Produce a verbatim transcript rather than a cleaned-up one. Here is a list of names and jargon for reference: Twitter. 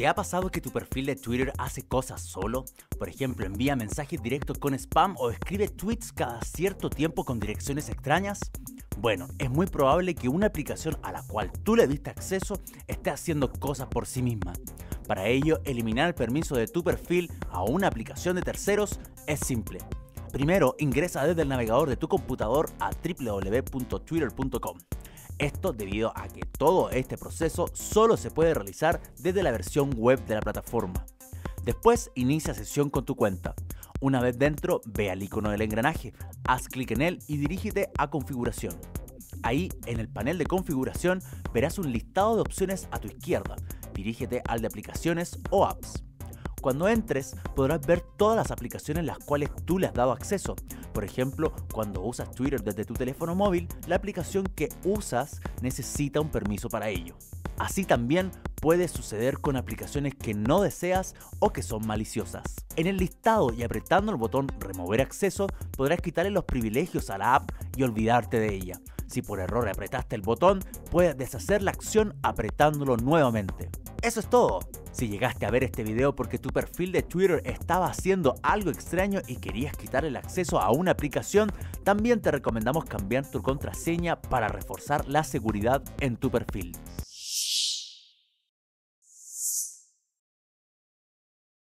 ¿Te ha pasado que tu perfil de Twitter hace cosas solo? Por ejemplo, envía mensajes directos con spam o escribe tweets cada cierto tiempo con direcciones extrañas. Bueno, es muy probable que una aplicación a la cual tú le diste acceso esté haciendo cosas por sí misma. Para ello, eliminar el permiso de tu perfil a una aplicación de terceros es simple. Primero, ingresa desde el navegador de tu computador a w w w punto twitter punto com. Esto debido a que todo este proceso solo se puede realizar desde la versión web de la plataforma. Después, inicia sesión con tu cuenta. Una vez dentro, ve al icono del engranaje, haz clic en él y dirígete a configuración. Ahí, en el panel de configuración, verás un listado de opciones a tu izquierda. Dirígete al de aplicaciones o apps. Cuando entres, podrás ver todas las aplicaciones las cuales tú le has dado acceso. Por ejemplo, cuando usas Twitter desde tu teléfono móvil, la aplicación que usas necesita un permiso para ello. Así también puede suceder con aplicaciones que no deseas o que son maliciosas. En el listado y apretando el botón Remover acceso, podrás quitarle los privilegios a la app y olvidarte de ella. Si por error apretaste el botón, puedes deshacer la acción apretándolo nuevamente. Eso es todo. Si llegaste a ver este video porque tu perfil de Twitter estaba haciendo algo extraño y querías quitar el acceso a una aplicación, también te recomendamos cambiar tu contraseña para reforzar la seguridad en tu perfil.